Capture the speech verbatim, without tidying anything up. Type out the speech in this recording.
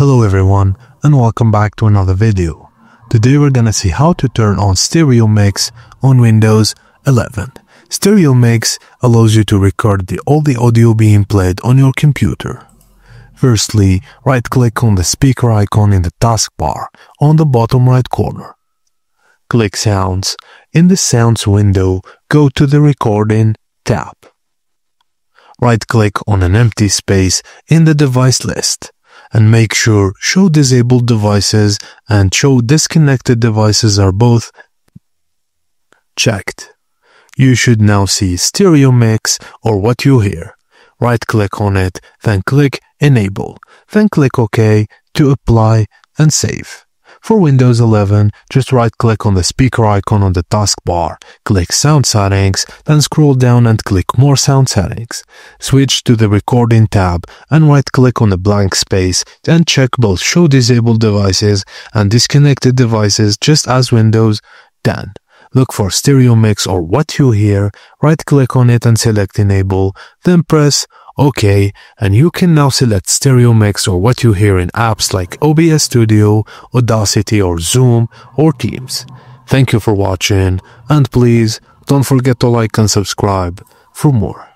Hello everyone, and welcome back to another video. Today we're gonna see how to turn on Stereo Mix on Windows eleven. Stereo Mix allows you to record the, all the audio being played on your computer. Firstly, right-click on the speaker icon in the taskbar on the bottom right corner. Click Sounds. In the Sounds window, go to the Recording tab. Right-click on an empty space in the device list, and make sure Show Disabled Devices and Show Disconnected Devices are both checked. You should now see Stereo Mix or what you hear. Right-click on it, then click Enable, then click OK to apply and save. For Windows eleven, just right-click on the speaker icon on the taskbar, click Sound Settings, then scroll down and click More Sound Settings. Switch to the Recording tab and right-click on the blank space, then check both Show Disabled Devices and Disconnected Devices just as Windows ten. Look for Stereo Mix or what you hear, right-click on it and select Enable, then press OK, and you can now select Stereo Mix or what you hear in apps like O B S Studio, Audacity or Zoom or Teams. Thank you for watching, and please don't forget to like and subscribe for more.